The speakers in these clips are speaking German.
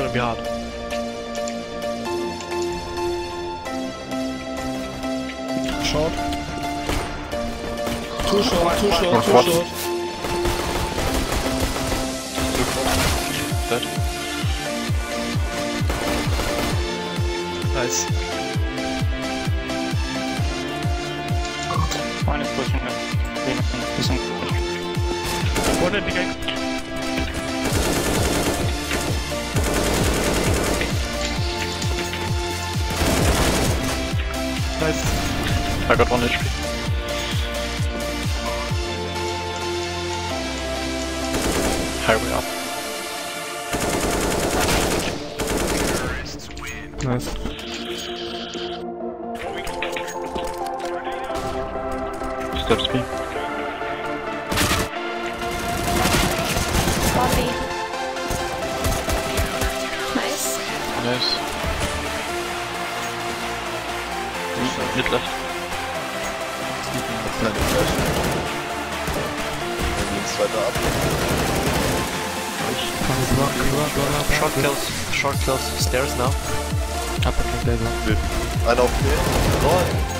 gonna be hard. Short. Too short, too short, too short. Dead. Nice. One is pushing up. One is pushing up. Nice. I got one HP. Highway up. Nice. Steps B. Bobby. Nice. Nice. Mid left. Nein, mid left. Dann geht's weiter ab. Short kills, short kills. Stairs now. Up and down. Einer auf mir.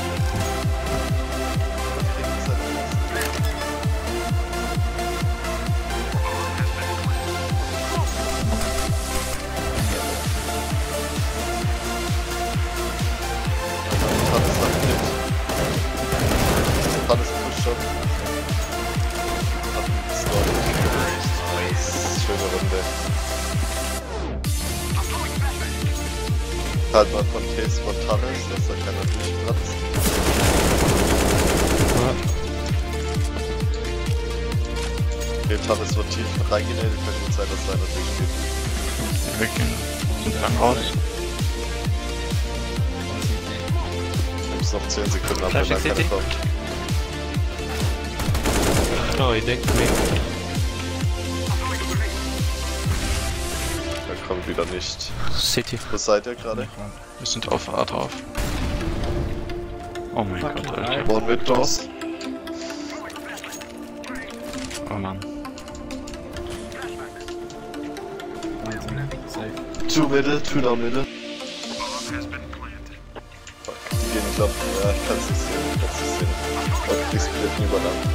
Halt mal von T spontan ist, dass da keiner durchplatzt. Okay, Tavis wird tief reingenäht, könnte gut sein, dass da einer durchgeht. Weggehen, sind lang raus. Wir müssen noch 10 Sekunden ab, wenn da keiner kommt. No, he denkt me. Da kommt wieder nicht. City. Wo seid ihr gerade? Wir sind auf A drauf. Oh mein Gott, Alter. One with doors. Oh man. Two middle, two down middle. Fuck, die gehen nicht ab. Ja, ich kann's nicht sehen, ich kann's nicht sehen. Fuck, die splitten übereinander.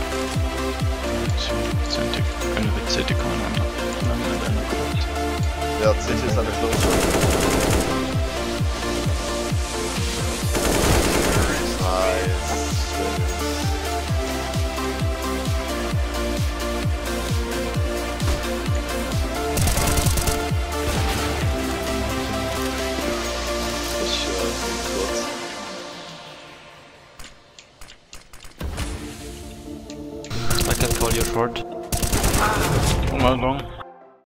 Können wir City kommen, Alter. Ja, CT ist eine Flucht. Nice. Ich kurz. I can call you short. Come along.